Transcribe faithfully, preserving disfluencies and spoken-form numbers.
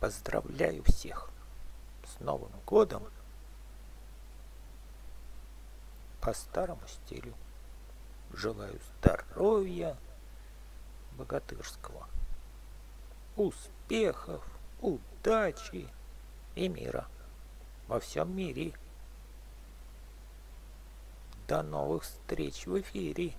Поздравляю всех с Новым годом по старому стилю. Желаю здоровья богатырского, успехов, удачи и мира во всем мире. До новых встреч в эфире!